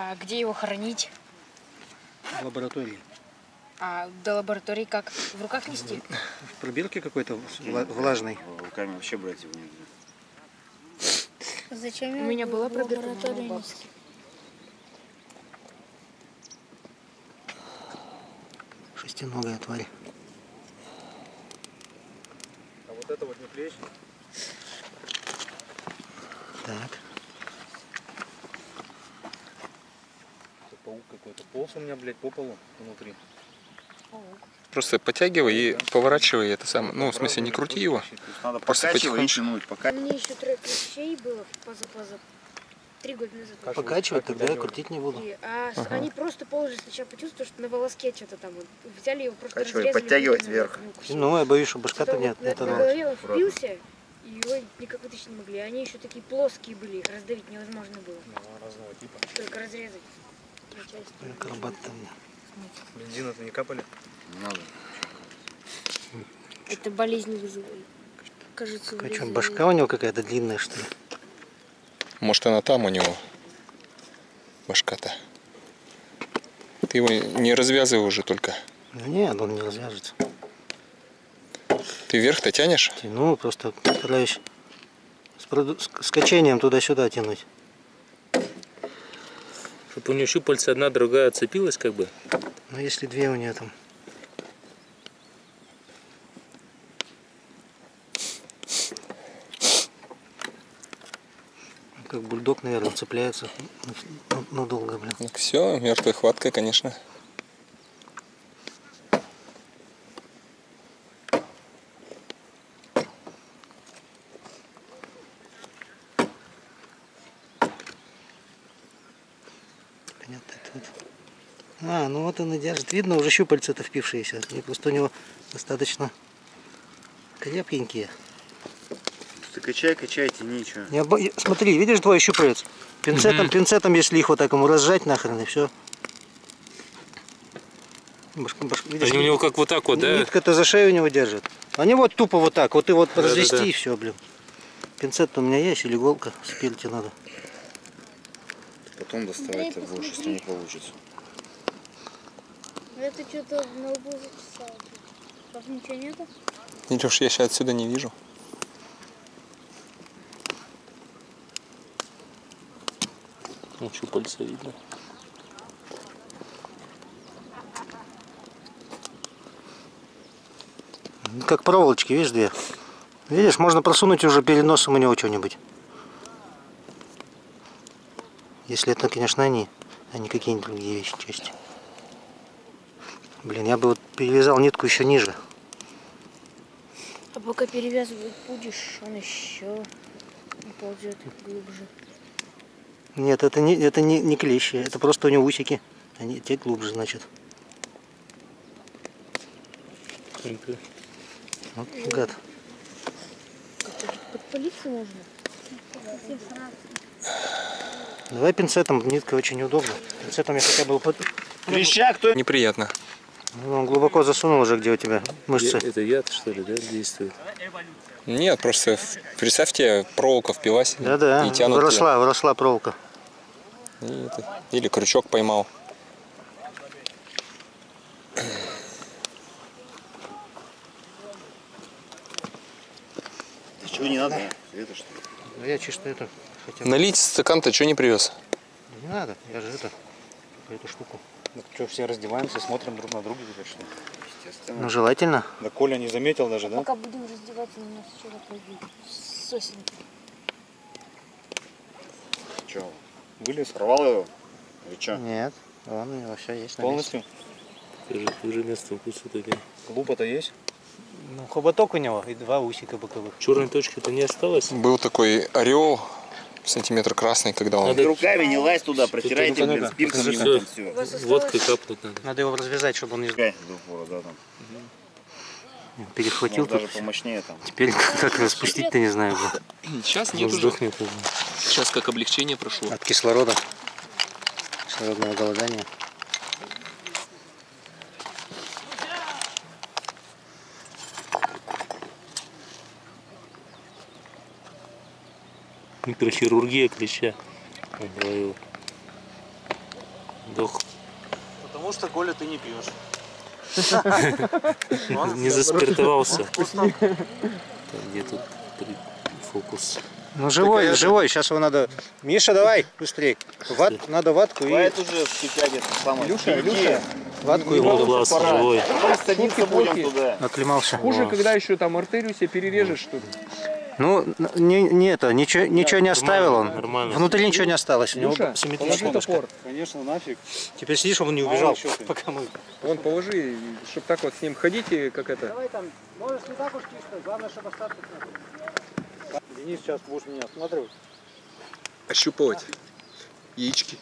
А где его хранить? В лаборатории. А до лаборатории как? В руках нести? В пробирке какой-то влажной. Руками вообще брать его нельзя. Зачем? У меня была пробирка. Шестиногая тварь. А вот это вот не клещ? Так. Это паук какой-то. Полз у меня, блядь, по полу внутри. Просто подтягивай и поворачивай это самое. Ну, в смысле, не крути его. Надо покачивать и тянуть. Мне еще 3 клещей было поза 3 года назад. Покачивать, тогда я крутить не буду. Они просто ползали, сначала почувствовали, что на волоске что-то там. Взяли его, просто разрезали. Подтягивать вверх. Ну, я боюсь, что башка-то нет. На голове он впился, и его никак вытащить не могли. Они еще такие плоские были, их раздавить невозможно было. Разного типа. Только разрезать. Акробат-то мне. Бензина-то не капали? Не надо. Это болезнь вызывает. Кажется, что, башка у него какая-то длинная, что ли? Может, она там у него? Башка-то. Ты его не развязывай уже только. Ну, нет, он не развяжется. Ты вверх-то тянешь? Тяну, просто стараюсь с качением туда-сюда тянуть. Чтобы у нее щупальца одна, другая отцепилась как бы. Ну если 2 у нее там. Как бульдог, наверное, цепляется надолго, блин. Так все, мертвая хватка, конечно. Ну вот он и держит. Видно, уже щупальца-то впившиеся. И просто у него достаточно крепенькие. Ты качай, качай, тяни, что. Смотри, видишь, 2 щупалец? Пинцетом, пинцетом, если их вот так ему разжать нахрен, и все. Видишь, они у него как вот так вот, да? Нитка-то за шею у него держит. Они вот тупо вот так, вот и вот развести, и все, блин. Пинцет-то у меня есть, или иголка, спилить надо. Потом доставать это больше, если не получится. Это что-то на лбу зачесало. Там ничего нету? Ничего, я сейчас отсюда не вижу. Ну, щупальца видно. Как проволочки, видишь, 2. Видишь, можно просунуть уже перед носом у него что-нибудь. Если это, конечно, они, а не какие-нибудь другие вещи, части. Блин, я бы вот перевязал нитку еще ниже. А пока перевязывать будешь, он еще ползет глубже. Нет, это не клещи, это просто у него усики. Они те глубже, значит. Вот гад. Подпалиться можно? Давай пинцетом, нитка очень неудобно. Пинцетом я хотя бы... Клещак, кто... Неприятно. Он глубоко засунул уже, где у тебя мышцы. Это яд, что ли, да, действует? Нет, просто представьте, проволока впилась. Да-да, выросла проволока. Или крючок поймал. Ты чего не надо? Это что? Да я чисто это хотел. Налить стакан-то что не привез? Не надо, я же эту штуку. Ну что, все раздеваемся, смотрим друг на друга теперь, что ли? Естественно. Ну желательно. Да Коля не заметил даже, да? Пока будем раздеваться, у нас что-то пойдет. Сосенки. Че, вылез, рвал его? Или что? Нет, он у него все есть. Полностью? Уже место укуса такие. Глупо-то есть? Ну, хоботок у него и 2 усика боковых. Черной точки-то не осталось? Был такой орел. Сантиметр красный, когда он... Надо... Руками не лазь туда, протирайте, блин, спиртом все. Водкой капнуть надо. Надо его развязать, чтобы он не... Перехватил тут. Даже помощнее там. Теперь как распустить-то не знаю. Сейчас не сдохнет. Сейчас как облегчение прошло. От кислорода. Кислородного голодания. Микрохирургия клеща. сдох. Потому что, Коля, ты не пьешь. Не заспиртовался. Где тут фокус? Ну живой, живой. Сейчас его надо. Миша, давай быстрей. Надо ватку и. Вает уже втягивает. Илюша, Илюша. Ватку и воду. Живой. Садиться будем туда. Оклемался. Хуже, когда еще там артерию себе перережешь что-то. Ну, не это, ничего не оставил он. Нормально. Внутри ничего не осталось. У него симметричный топор. Конечно, нафиг. Теперь сидишь, чтобы он не убежал. Пока мы. Вон положи, чтобы так вот с ним ходите, как это. Давай там, можешь не так уж чисто, главное, чтобы остаток надо. Денис, сейчас будешь меня осматривать. Ощупывать. Яички.